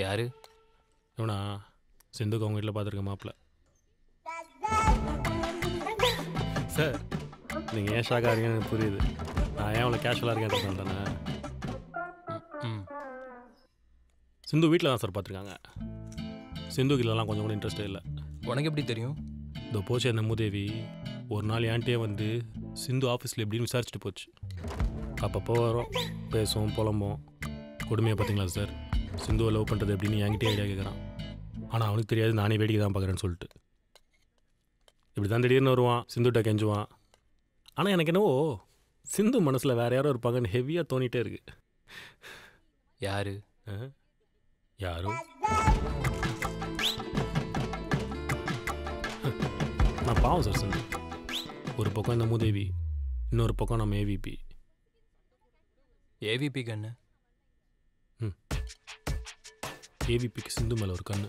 யாரு இவனா சிந்துக்கு அவங்க வீட்டில் பார்த்துருக்க மாப்பிள்ள சார். நீங்கள் ஏன் ஷாக்காக இருக்கீங்கன்னு எனக்கு புரியுது. நான் ஏன் அவ்வளோ கேஷுவலாக இருக்கேன் சொல்லிட்டேனே. சிந்து வீட்டில் தான் சார் பார்த்துருக்காங்க. சிந்துக்கு இல்லைலாம் கொஞ்சம் கூட இன்ட்ரெஸ்டே இல்லை. உனக்கு எப்படி தெரியும்? இதோ போச்சு அந்த மூதேவி ஒரு நாள் ஏன்ட்டே வந்து சிந்து ஆஃபீஸில் எப்படின்னு விசாரிச்சுட்டு போச்சு. அப்பப்போ வரும் பேசுவோம் புலம்போம். கொடுமையை பார்த்தீங்களா சார், சிந்துவை லவ் பண்ணுறது எப்படின்னு என்கிட்டே ஐடியா கேட்குறான். ஆனால் அவனுக்கு தெரியாது, நானே வேடிக்கை தான் பார்க்குறேன்னு சொல்லிட்டு இப்படி தான் திடீர்னு வருவான், சிந்துகிட்ட கெஞ்சுவான். ஆனால் எனக்கு என்னவோ சிந்து மனசில் வேறு யாரோ இருப்பாங்கன்னு ஹெவியாக தோணிகிட்டே இருக்கு. யாரு யாரும் நான் பாவம் சார். சிந்து ஒரு பக்கம் இந்த மூதேவி, இன்னொரு பக்கம் நம்ம ஏவிபி. ஏவிபி கண்ணு, ஏவிபிக்கு சிந்து மேலே ஒரு கண்ணு.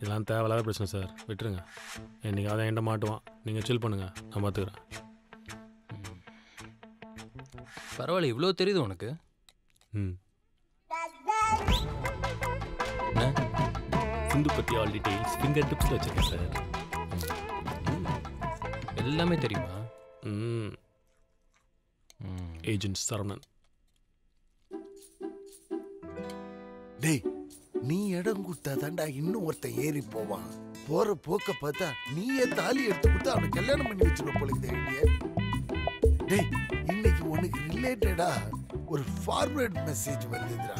இதெல்லாம் தேவையில்லாத பிரச்சனை சார், விட்டுருங்க. இன்றைக்கி அதை என்கிட்ட மாட்டுவான். நீங்கள் சில் பண்ணுங்கள், நான் பார்த்துக்கிறேன். பரவாயில்ல, இவ்வளோ தெரியுது உனக்கு. சிந்து பற்றி ஆல் டீட்டெயில்ஸ் ஃபிங்கர் டிப்ஸில் வச்சுருக்கேன் சார். எல்லாமே தெரியுமா? ஏஜென்ட் சரவணன். டேய், நீ இடம் கொடுத்தா தாண்டா இன்னும் ஒருத்தன் ஏறி போவான். போற போக்க பார்த்தா நீயே தாலி எடுத்து கொடுத்து அவனை கல்யாணம் பண்ணி வச்சுருக்க போல. டேய், இன்னைக்கு உனக்கு ரிலேட்டடா ஒரு ஃபார்வர்ட் மெசேஜ் வந்துடுறா.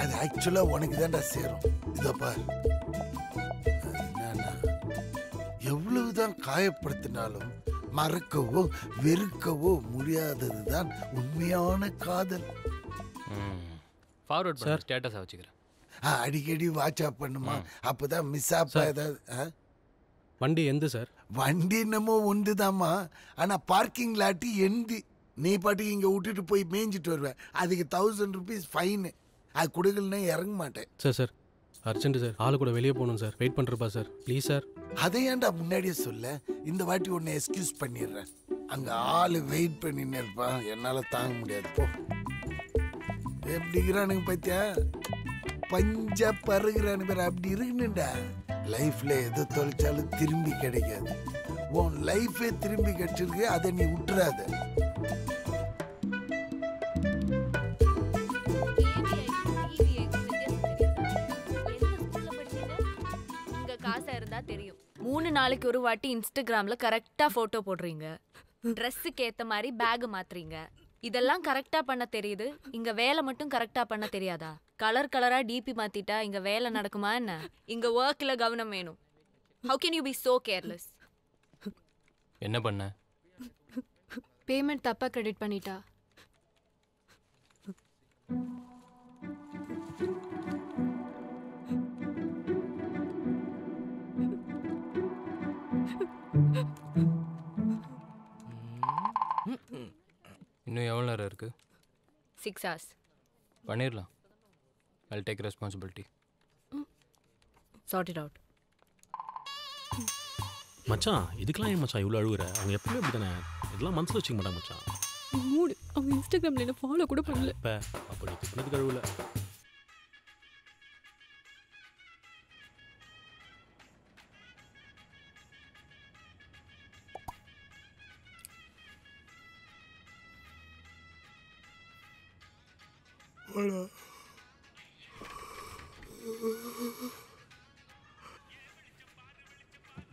அது ஆக்சுவலா உனக்கு தாண்டா சேரும். இதப்பா, எவ்வளவுதான் காயப்படுத்தினாலும் மறக்கவோ வெறுக்கவோ முடியாதது தான் உண்மையான காதல். ஃபார்வர்ட் சார் ஸ்டேட்டஸா வச்சுக்கிறேன். அடிக்கடி வாட்ஸ்அப் பண்ணுமா, அப்போதான் மிஸ் ஆப்பா ஏதாவது. வண்டி எந்த சார்? வண்டி என்னமோ ஒன்று தாம்மா, ஆனால் பார்க்கிங் லாட்டி எந்தி. நீ பாட்டுக்கு இங்கே விட்டுட்டு போய் மேய்ஞ்சிட்டு வருவேன். அதுக்கு 1000 ரூபீஸ் ஃபைனு. அது கொடுக்கலன்னா இறங்க மாட்டேன். சார் சார் அர்ஜென்ட்டு சார், ஆளு கூட வெளியே போகணும் சார். வெயிட் பண்ணுறப்பா சார், ப்ளீஸ் சார். அதை ஏன்டா முன்னாடியே சொல்ல? இந்த வாட்டி ஒன்று எக்ஸ்கியூஸ் பண்ணிடுறேன். அங்கே ஆள் வெயிட் பண்ணின்னு இருப்பான், என்னால் தாங்க முடியாது. போ, எப்படிங்கிறானுங்க பார்த்தியா, பஞ்சா பருகிறான்னு பேர். அப்படி இருக்குன்னுடா லைஃப்பில் எது தொலைச்சாலும் திரும்பி கிடைக்காது. உன் லைஃபே திரும்பி கிடைச்சிருக்கு, அதை நீ விட்டுறாத. காசாக இருந்தால் தெரியும். 3 நாளைக்கு ஒரு வாட்டி இன்ஸ்டாகிராமில் கரெக்டாக ஃபோட்டோ போடுறீங்க, ட்ரெஸ்ஸுக்கு ஏற்ற மாதிரி பேகு மாற்றுறீங்க. இதெல்லாம் கரெக்டாக பண்ண தெரியுது, இங்கே வேலை மட்டும் கரெக்டாக பண்ண தெரியாதா? கலர் கலராக டிபி மாற்றிட்டா இங்கே வேலை நடக்குமா என்ன? இங்கே ஒர்க்கில் கவனம் வேணும். How can you be so careless? என்ன பண்ண? பேமெண்ட் தப்பாக கிரெடிட் பண்ணிட்டா. இன்னும் எவ்வளோ நேரம் இருக்குது? 6 hours. பண்ணிடலாம். I'll take responsibility. Sort it out. மச்சான், இதுக்கெல்லாம் ஏன் மச்சான் இவ்வளோ அழுகுற? அவங்க எப்பவுமே அப்படி தானே, இதெல்லாம் மனசில் வச்சுக்க மாட்டான் மச்சான். மூடு. அவங்க இன்ஸ்டாகிராமில் என்ன ஃபாலோ கூட பண்ணல. இப்போ அப்படி திட்டினதுக்கு அழுவலை.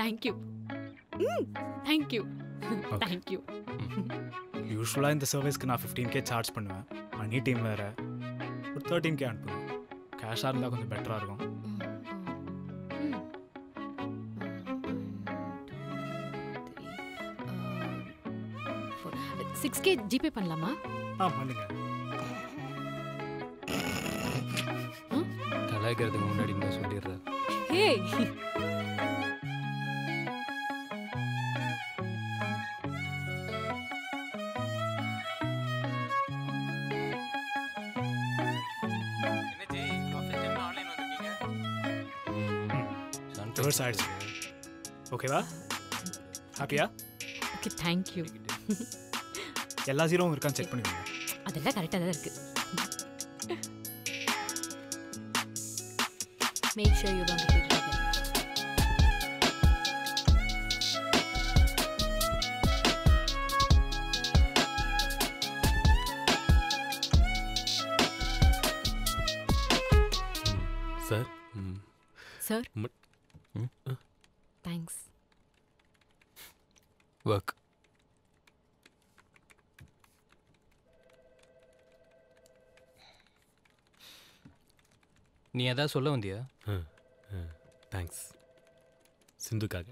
Thank you. Thank you. Okay. Thank you. Usually in the service can 15k charge pannuva. Any team vera 13k anupum. Cash irundha konjam better ah irukum. $6K GPay பண்ணலாமா? ஆ பண்ணுங்க. கலாய்க்கிறதுக்கு முன்னாடி நான் சொல்லிடுறேன். ஹே sides. Okay, va? Happy ya? Okay, thank you. எல்லா ஜீரோவும் இருக்கான்னு check பண்ணுங்க. அதெல்லாம் கரெக்ட்டா தான் இருக்கு. Make sure you don't repeat it again. Sir? Sir? Thanks. Work. நீ எதா சொல்ல வந்தியா? Thanks. சிந்துக்காக.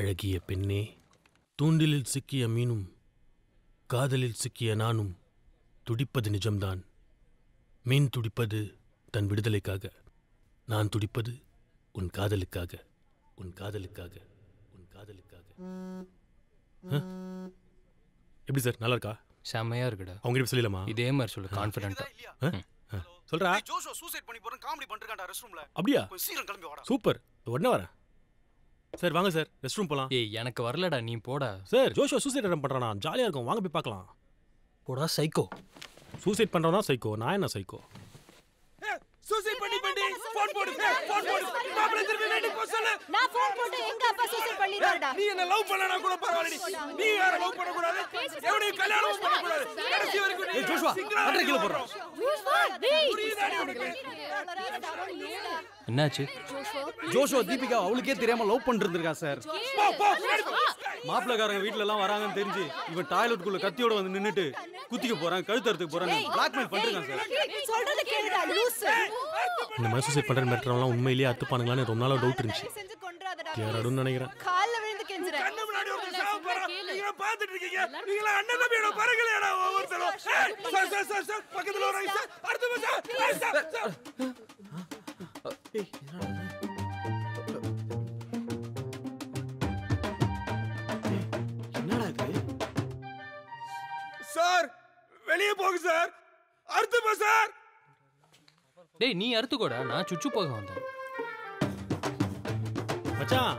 அழகிய பெண்ணே, தூண்டிலில் சிக்கிய மீனும் காதலில் சிக்கிய நானும் துடிப்பது நிஜம்தான். மீன் துடிப்பது தன் விடுதலைக்காக, நான் துடிப்பது உன் காதலுக்காக, உன் காதலுக்காக, உன் காதலுக்காக. எப்படி சார், நல்லா இருக்கா? செம்மையா இருக்குடா. அவங்ககிட்ட சொல்லலாமா? இதே மாதிரி சொல்லு, கான்ஃபிடென்ட்டா சொல்றா. ஜோஷோ சூசைட் பண்ணி போறான், காமெடி பண்றான்டா ரெஸ்ட்ரூம்ல. அப்படியே சீக்கிரம் கிளம்பி வாடா. சூப்பர், உடனே வரேன். சார் வாங்க சார், ரெஸ்ட் ரூம் போலாம். ஏய் எனக்கு வரலடா, நீ போடா. சார் ஜோஷுவா சூசைட் அட்டம் பண்றானா? ஜாலியா இருக்கும், வாங்க போய் பார்க்கலாம். போடா சைக்கோ. சூசைட் பண்றானா சைக்கோ? நான் என்ன சைக்கோ? சூசைட் பண்ணி பண்ணி ஃபோன் போடு, ஃபோன் போடு. நான் பிரச்சனை இல்லைன்னு போ சொல்ல. நான் ஃபோன் போட்டு எங்க அப்பா சூசைட் பண்ணிட்டாருடா. நீ என்ன லவ் பண்ணானா கூட பரவாயில்லை, நீ யார லவ் பண்ண கூடாது, எவனையும் கல்யாணம் பண்ண கூடாது. கடைசி வரைக்கும் ஏய் ஜோஷுவா 100 கிலோ போடுறா. ஜோஷுவா டேய் என்னாச்சு? ஜோஷோ தீபிகா அவளுக்கே தெரியாம லவ் பண்ணிட்டு இருக்கா சார். மாப்பிளக்காரங்க வீட்ல எல்லாம் வராங்கன்னு தெரிஞ்சு இவன் டாய்லெட் குள்ள கத்தியோட வந்து நின்னுட்டு குத்திக்க போறான், கழுத்தறதுக்கு போறான், பிளாக்மெயில் பண்றான் சார். சொல்றத கேளுடா லூஸ். இந்த மனுஷன் பண்ற மேட்டர்லாம் உண்மையிலேயே அத்துப்பானுங்களான்னு ரொம்ப நாளா டவுட் இருந்துச்சு. யாரடுன்னு நினைக்கிறேன். கால்ல விழுந்து கெஞ்சறேன். கண்ணு முன்னாடி ஒரு சாவ போறா. நீங்க பாத்துட்டு இருக்கீங்க. நீங்க அண்ணன் தம்பியோட பரங்களேடா ஒவ்வொருத்தரும். சார் சார் சார் சார் பக்கத்துல ஒரு ஐஸ் சார். அடுத்து பச்சா. Ice sir. ஏய் என்னடா இது? சார் வெளிய போங்க சார். அறுத்து போ சார். டேய் நீ அறுத்துக்கோடா, நான் சுச்சு போக வந்தேன். மச்சான்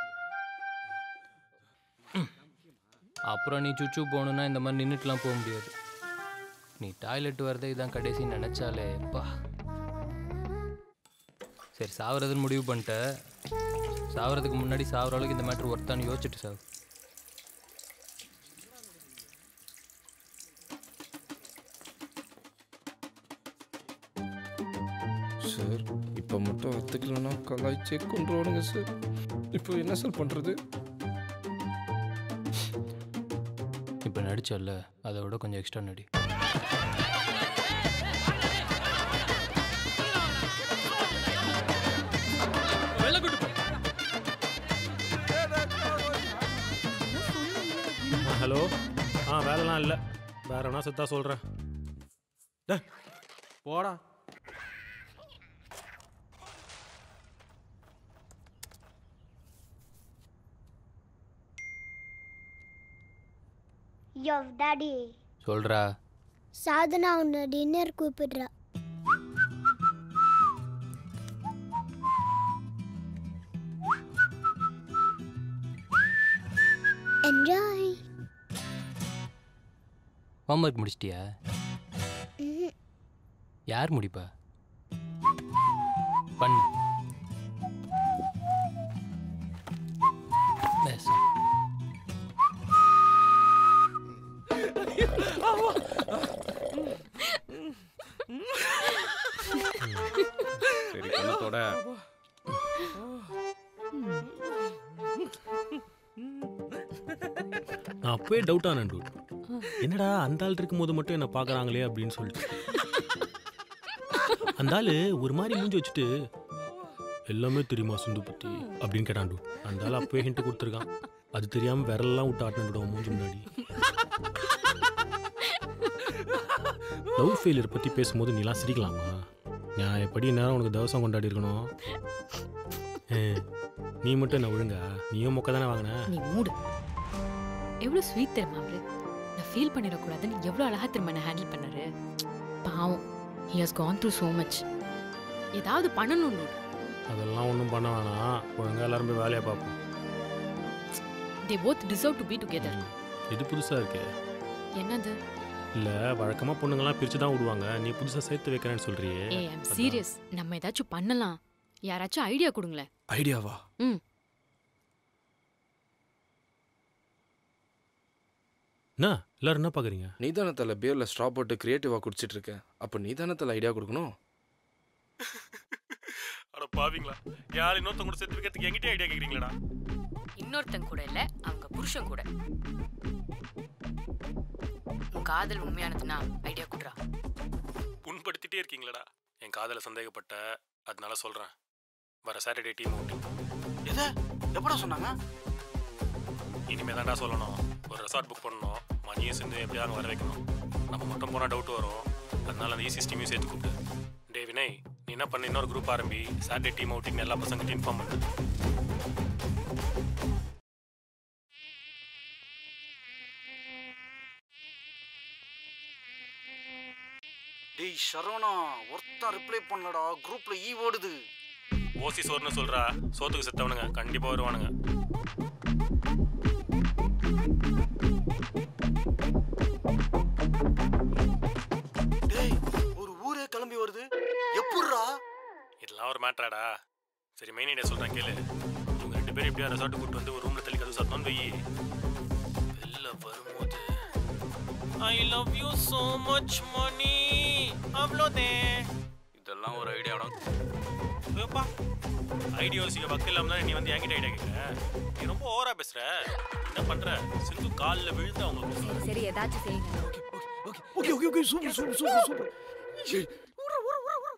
அப்புறம் நீ சுச்சு போகணுன்னா இந்த மாதிரி நின்றுட்டுலாம் போக முடியாது. நீ டாய்லெட் வரதே இதான் கடைசி நினச்சாலே எப்பா. சரி, சாவறதுன்னு முடிவு பண்ணிட்ட, சாவறதுக்கு முன்னாடி சாவற அளவுக்கு இந்த மேட்ரு ஒர்த்தான்னு யோசிச்சுட்டு சாவு. சார், இப்போ மட்டும் ஒத்துக்கலன்னா கலாய்ச்சே கொண்டுவானுங்க சார். இப்போ என்ன சார் பண்ணுறது? இப்போ நடிச்சல, அதை விட கொஞ்சம் எக்ஸ்ட்ரா நடி. ஹலோ, ஆ வேலைலாம் இல்லை, வேற என்ன சுத்தா சொல்கிறேன். போடா யோவ் டாடி சொல்றா. சாதனா உன்னை டின்னர் கூப்பிடுறா. என்ஜாய். ஹோம் ஒர்க் முடிச்சிட்டியா? யார் முடிப்பா? பண்ணு. சரி கண்ணத்தோட நான் அப்பவே டவுட் ஆனேன். என்னடா அந்த ஆள் இருக்கும்போது மட்டும் என்ன பார்க்குறாங்களே அப்படின்னு சொல்லிட்டு, அந்த ஆள் ஒரு மாதிரி மூஞ்சி வச்சுட்டு எல்லாமே தெரியுமா சிந்து பற்றி அப்படின்னு கேட்டான். அந்த ஆள் அப்பவே ஹிண்ட் கொடுத்துருக்கான், அது தெரியாமல் விரலெல்லாம் விட்டு ஆட்டினோம் மூஞ்சி முன்னாடி. லவ் ஃபெயிலியர் பற்றி பேசும்போது நீலாம் சிரிக்கலாமா? நான் எப்படி நேரம் உனக்கு தவசம் கொண்டாடி இருக்கணும். நீ மட்டும் என்ன விழுங்க, நீயும் மொக்க தானே வாங்கின. நீ மூடு. எவ்வளோ ஸ்வீட் தெரியுமா அவரு, நான் ஃபீல் பண்ணிடக்கூடாதுன்னு எவ்வளோ அழகாக திரும்ப நான் ஹேண்டில் பண்ணாரு. பாவம், he has gone through so much. ஏதாவது பண்ணணும். அதெல்லாம் ஒன்றும் பண்ண வேணாம், ஒழுங்காக எல்லாரும் போய் வேலையை பார்ப்போம். They both deserve to be together. இது புதுசாக இருக்கு. என்னது? இல்லை, வழக்கமாக பொண்ணுங்களாம் பிரித்து தான் விடுவாங்க, நீ புதுசாக சேர்த்து வைக்கிறேன்னு சொல்கிறியே. ஏ ஐம் சீரியஸ், நம்ம ஏதாச்சும் பண்ணலாம், யாராச்சும் ஐடியா கொடுங்களேன். ஐடியாவா? ம், என்ன எல்லாரும் என்ன பார்க்குறீங்க? நீ தானே தலை பேரில் ஸ்ட்ரா போட்டு க்ரியேட்டிவாக குடிச்சிட்டு இருக்க, அப்போ நீ தானே தலை ஐடியா கொடுக்கணும். அட பாவீங்களா, யார் இன்னொருத்தங்க கூட சேர்த்து வைக்கிறதுக்கு எங்கிட்டே ஐடியா கேட்குறீங்களா? இன்னொருத்தங்க கூட இல்லை, அவங்க புருஷன் கூட. காதல் உண்மையானதுனா ஐடியா குடுறா. புண்படுத்திட்டே இருக்கீங்களடா. என் காதல சந்தேகப்பட்ட, அதனால சொல்றேன். வர சாட்டர்டே டீம் அவுட். எதை எப்படா சொன்னாங்க? இனிமே தான்டா சொல்லணும். ஒரு ரெசார்ட் புக் பண்ணணும், மணியை சேர்ந்து எப்படியாவது வர வைக்கணும். நம்ம மட்டும் போனால் டவுட் வரும், அதனால அந்த ஈஸி டீமையும் சேர்த்து கூப்பிட்டு. டே வினய், நீ என்ன பண்ண, இன்னொரு குரூப் ஆரம்பி, சாட்டர்டே டீம் அவுட்டிங் எல்லா பசங்கள்கிட்ட இன்ஃபார்ம் பண்ணு. டேய் சரவணா, ஒருத்தா ரிப்ளை பண்ணலடா, குரூப்ல ஈ ஓடுது. ஓசி சோர்னு சொல்றா, சோத்துக்கு செத்தவனுங்க கண்டிப்பா வருவானுங்க. டேய் ஒரு ஊரே கிளம்பி வருது, எப்படா இதெல்லாம் ஒரு மேட்டராடா? சரி மெயினே சொல்றேன் கேளு. இவங்க ரெண்டு பேரும் எப்படியா ரெசார்ட் கூப்பிட்டு வந்து ஒரு ரூம்ல தள்ளி கதவு சத்தம் போய் வெளில வரும்போது I love you so much மணி அவ்ளோதே. இதெல்லாம் ஒரு ஐடியாடா. ஏப்பா ஐடியா யோசிக்க வக்கில்லாம நீ வந்து என்கிட்ட ஐடியா கேக்குற, நீ ரொம்ப ஓவரா பேசுற. என்ன பண்ற? சிந்து கால்ல விழுந்து அவங்க. சரி சரி ஏதாச்சும் செய்யுங்க. Okay okay okay okay super super super super. ஊரு ஊரு ஊரு.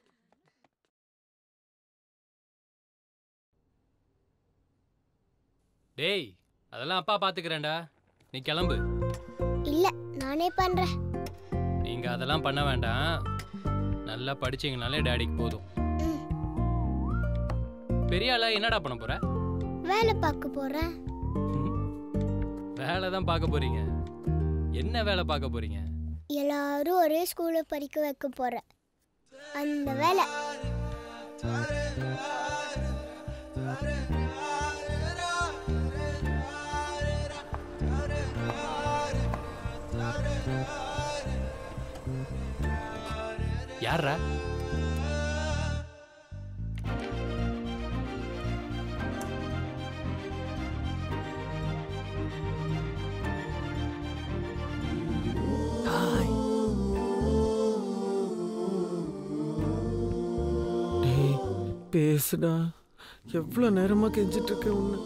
டேய் அதெல்லாம் அப்பா பாத்துக்கறேன்டா, நீ கிளம்பு. இல்ல நானே பண்றேன். நீங்க அதெல்லாம் பண்ண வேண்டாம், நல்லா படிச்சீங்கனாலே டாடிக்கு போதும். பெரிய ஆளா என்னடா பண்ண போற? வேலை பார்க்க போறேன். வேலை தான் பார்க்க போறீங்க? என்ன வேலை பார்க்க போறீங்க? எல்லாரும் ஒரே ஸ்கூல்ல படிக்க வைக்க போறேன். அந்த வேலை. யாரா? பேசுடா, எவ்வளோ நேரமாக கெஞ்சிட்டு இருக்கேன் உன்னை.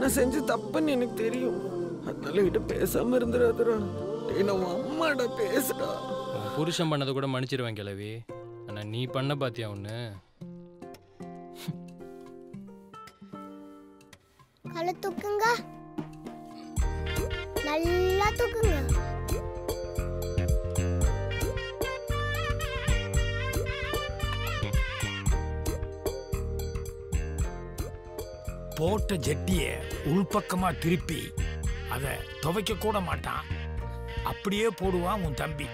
நான் செஞ்ச தப்புன்னு எனக்கு தெரியும், அதனால விட்டு பேசாமல் இருந்துடாதுடா. நம்ம அம்மாடா பேசுடா. புருஷன் பண்ணதை கூட மன்னிச்சிருவேன் கிழவி, ஆனால் நீ பண்ண பார்த்தியா ஒன்று? காலை தூக்குங்க, நல்லா தூக்குங்க. போட்ட ஜட்டியை உள்பக்கமாக திருப்பி அதை துவைக்க கூட மாட்டான், அப்படியே போடுவான் உன் தம்பி.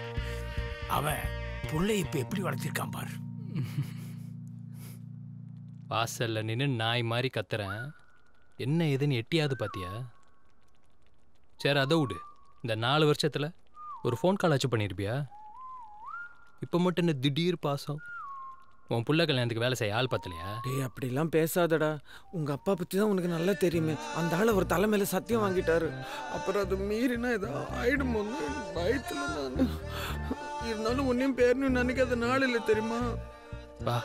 அவன் புள்ளை இப்போ எப்படி வளர்த்திருக்கான் பாரு. வாசல்ல நின்று நாய் மாதிரி கத்துறேன், என்ன ஏதுன்னு எட்டியாவது பார்த்தியா? சரி அதை விடு, இந்த 4 வருஷத்தில் ஒரு ஃபோன் கால் ஆச்சு பண்ணியிருப்பியா? இப்போ மட்டும் என்ன திடீர் பாசம்? உன் பிள்ளை கல்யாணத்துக்கு வேலை செய்ய ஆள் பத்தலையா? டேய் அப்படிலாம் பேசாதடா, உங்கள் அப்பா பற்றி தான் உனக்கு நல்லா தெரியுமே. அந்த ஆள் ஒரு தலைமையில சத்தியம் வாங்கிட்டாரு, அப்புறம் அது மீறினா ஏதோ ஆயிடுமோ பயத்தில். நான் இருந்தாலும் ஒன்றையும் பேரணும்னு நினைக்காத நாள் இல்லை தெரியுமா? வா,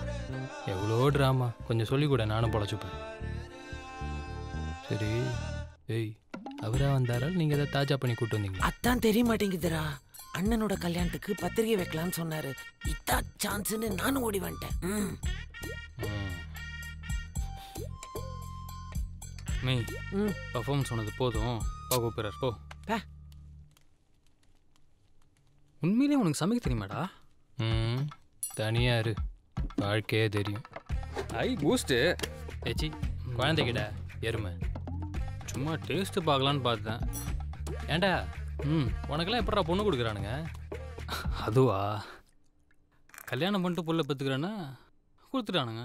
எவ்வளோ ட்ராமா, கொஞ்சம் சொல்லிக்கூட நானும் பொழைச்சிப்பேன். சரி, ஏய் அவரா வந்தாரா நீங்கள் எதாவது தாஜா பண்ணி கூப்பிட்டு வந்தீங்க? அதான் தெரிய மாட்டேங்குதுரா, அண்ணனோட கல்யாணத்துக்கு பத்திரிகை வைக்கலாம்னு சொன்னாரு, இத்தா சான்ஸ்னு நானும் ஓடி வந்துட்டேன். மெய் பர்ஃபார்ம் சொன்னது போதும், கூப்பிடுறாரு போ. உண்மையிலே உனக்கு சமைக்க தெரியுமாடா? ம், தனியா இரு, வாழ்க்கையே தெரியும். ஐ பூஸ்ட் ஏச்சி குழந்தைகிட்ட எருமை சும்மா டேஸ்ட்டு பார்க்கலான்னு பார்த்தேன். ஏண்டா உனக்கெல்லாம் எப்படா பொண்ணு கொடுக்குறானுங்க? அதுவா, கல்யாணம் பண்ணிட்டு புள்ள பத்துக்கிறானா கொடுத்துட்டானுங்க.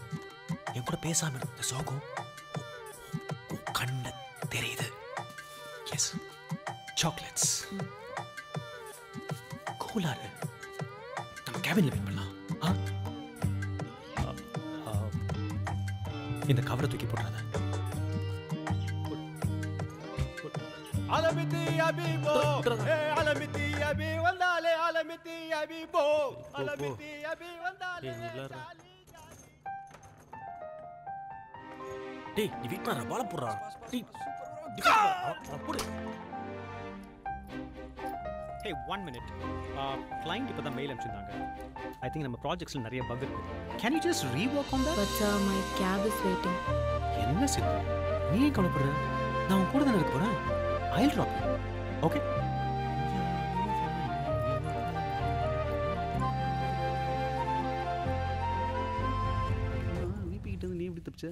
என் கூட பேசாம இருந்த சோகம் கண்ணு தெரியுது. எஸ், சாக்லேட்ஸ் கோலாறு நம்ம கேபின்ல மீட் பண்ணலாம். இந்த கவரை தூக்கி போட்டாங்க. Hey, one minute. Client இப்பதான் மெயில் அனுப்பிச்சிருந்தாங்க. I think நம்ம ப்ராஜெக்ட்ஸ்ல நிறைய பக் இருக்கு. Can you just rework on that? But my cab is waiting. என்ன சிந்து? நீ ஏன் கவலைப்படுற? நான் உன் கூட தான் இருக்க போறேன். I'll drop you. Okay? நீ பீட்டது நீ எப்படி தப்பிச்ச?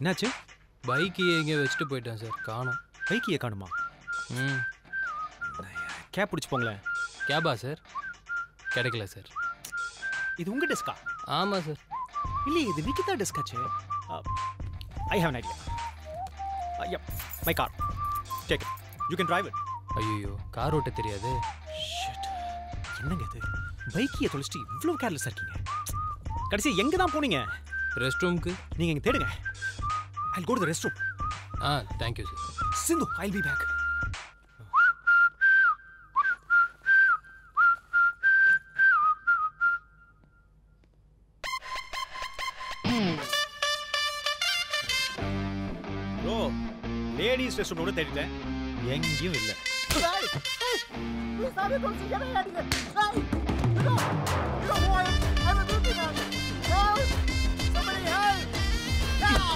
என்னாச்சு? பைக்கியை எங்கேயோ வச்சுட்டு போயிட்டேன் சார், காணும். பைக்கியை காணுமா? ம், கேப் பிடிச்சி போங்களேன். கேபா சார்? கிடைக்கல சார். இது உங்கள் டெஸ்கா? ஆமாம் சார். இல்லை, இது விக்கிதா டெஸ்காச்சு. I have an idea. Yep, my car. Take it. You can drive it. ஐயோ, கார் ஓட்ட தெரியாது. ஷிட், என்னங்க இது? பைக்கியை தொலைச்சிட்டு இவ்வளோ கேர்லெஸ்ஸாக இருக்கீங்க. கடைசி எங்கே தான் போனீங்க? ரெஸ்ட் ரூமுக்கு. நீங்கள் இங்கே தேடுங்க. I'll go to the restroom. Ah, thank you, sir. Sindhu, I'll be back. Bro, ladies restroom oda thediten. Engiyum illa. Hey, sabe kon si jana yadi. Hey, bro, bro, I'm a dude now. Help! Somebody help! Now!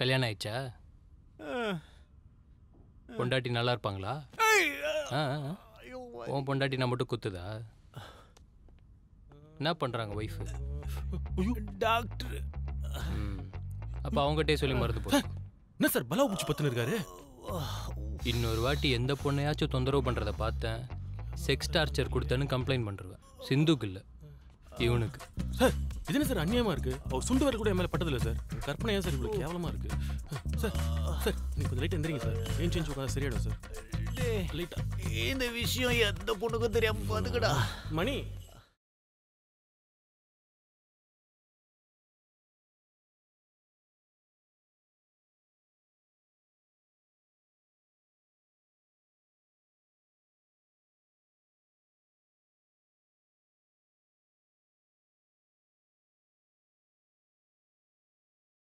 கல்யாணம் ஆயிடுச்சா? பொண்டாட்டி நல்லா இருப்பாங்களா? உன் பொண்டாட்டி நான் மட்டும் குத்துதா? என்ன பண்றாங்க ஒய்ஃப்? டாக்டர். அப்ப அவங்ககிட்டே சொல்லி மருந்து போடு. என்ன சார் பலவ பூச்சி பத்தின இருக்காரு? இன்னொரு வாட்டி எந்த பொண்ணையாச்சும் தொந்தரவு பண்றத பார்த்தேன், செக்ஸ் டார்ச்சர் கொடுத்தேன்னு கம்ப்ளைண்ட் பண்ணுறேன். சிந்துக்கு இல்லை, இவனுக்கு. சார் இது என்ன சார் அந்நியமாக இருக்குது? அவர் சுண்டு வர கூட என் மேலே பட்டதில்லை சார். கற்பனையாக சார் இவ்வளோ கேவலமாக இருக்குது. சார் சார் நீங்கள் கொஞ்சம் லைட்டாக எந்திரிங்க சார். ஏன் செஞ்சு உட்காந்து சரியாயிடும் சார். லைட்டாக இந்த விஷயம் எந்த பொண்ணுக்கும் தெரியாமல் பார்த்துக்கடா மணி.